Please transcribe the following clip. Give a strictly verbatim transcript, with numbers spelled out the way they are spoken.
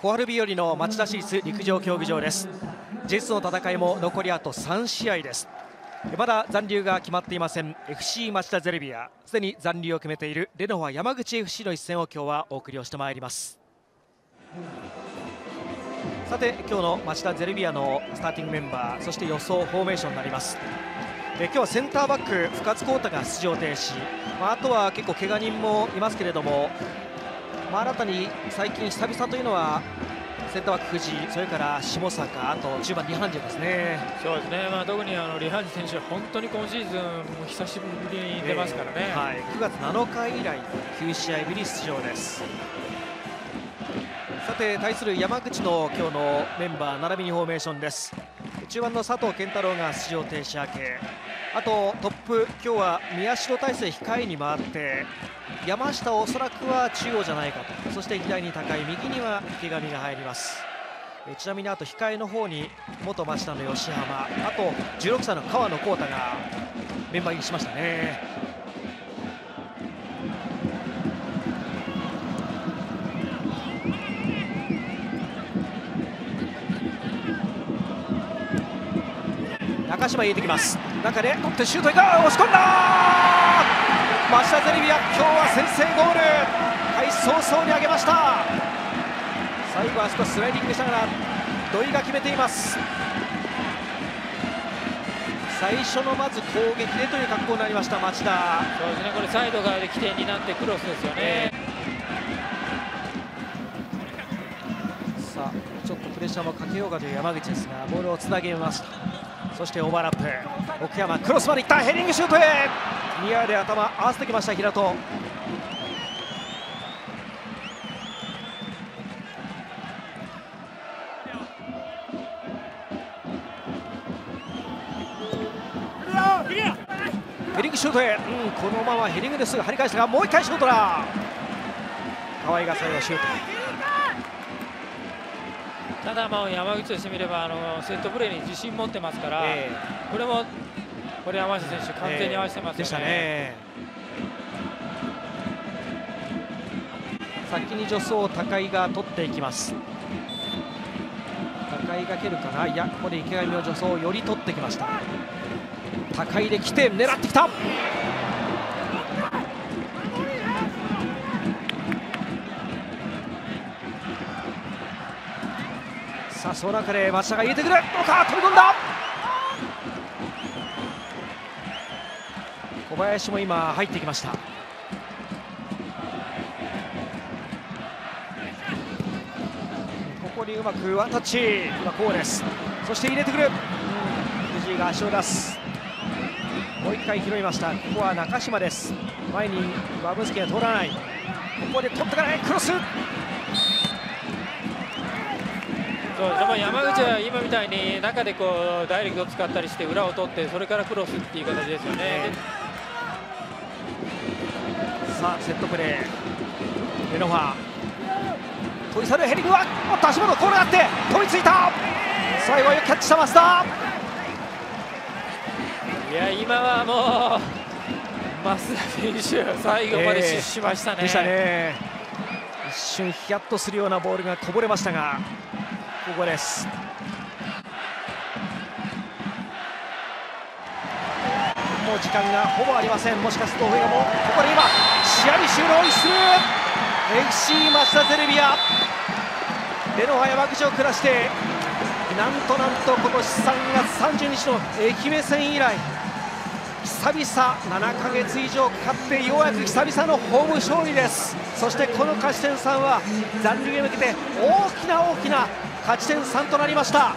小春日和の町田市立陸上競技場です。ジェイツ の戦いも残りあとさんしあいです。まだ残留が決まっていません エフシー 町田ゼルビア、すでに残留を決めているレノファ山口 エフシー の一戦を今日はお送りをしてまいります。さて今日の町田ゼルビアのスターティングメンバー、そして予想フォーメーションになります。え今日はセンターバック深津航太が出場停止、まあ、あとは結構怪我人もいますけれども、まあ、新たに最近久々というのはセンターバック藤井、それから下坂、あとじゅうばんリハンジェですね。そうですね、まあ、特にあのリハンジェ選手は本当に今シーズンも久しぶりに出ますからね、えーはい、くがつなのか以来きゅうしあいぶり出場です。さて対する山口の今日のメンバー並びにフォーメーションです。中盤の佐藤健太郎が出場停止明け、あとトップ今日は宮代大成控えに回って、山下おそらくは中央じゃないかと、そして左に高い、右には池上が入ります。えちなみにあと控えの方に元町田の吉浜、あとじゅうろくさいの川野光太がメンバー入りしましたね。中島入れてきます。中で取ってシュートいか、押し込んだ町田ゼルビア、今日は先制ゴール、開始早々に上げました。最後は少しスライディングしながら土井が決めています。最初のまず攻撃でという格好になりました町田。そうですね、これサイド側で起点になってクロスですよね。さあちょっとプレッシャーもかけようかという山口ですが、ボールをつなげました。そしてオーバーラップ、奥山クロスまでいった、ヘディングシュートへ、ニアで頭合わせてきました平戸。ヘディングシュートへ、うん、このままヘディングですが張り返したが、もう一回シュートだ、河合が最後シュート。ただまあ山口としてみればあのセットプレーに自信持ってますから、えー、これもこれ山下選手完全に合わせてますよね。でしたね。先に助走高井が取っていきます。高井が蹴るかな、いやここで池上の助走をより取ってきました。高井で来て狙ってきた、さあその中で町田が入れてくる、どうか飛び込んだ、小林も今入ってきました。ここにうまくワンタッチ、今こうです。そして入れてくる、藤井が足を出す、もう一回拾いました。ここは中島です、前にバブスケが通らない、ここで取ってから、クロス。山口は今みたいに中でこうダイレクトを使ったりして裏を取って、それからクロスっていう形ですよね。さあセットプレー、レノファ取り去るヘディングは、おっと足元コールがあって飛びついた、最後はよくキャッチした増田。いや今はもう増田選手最後まで失しましたね。でしたね。一瞬ヒヤッとするようなボールがこぼれましたが、ここです。もう時間がほぼありません。もしかすると上がもうここで今試合終了一瞬、 エフシー 町田ゼルビアレノファ山口を下して、なんとなんと今年さんがつさんじゅうににちの愛媛戦以来、久々ななかげつ以上かかってようやく久々のホーム勝利です。そしてこの勝ち点さんは残留へ向けて大きな大きな勝ち点さんとなりました。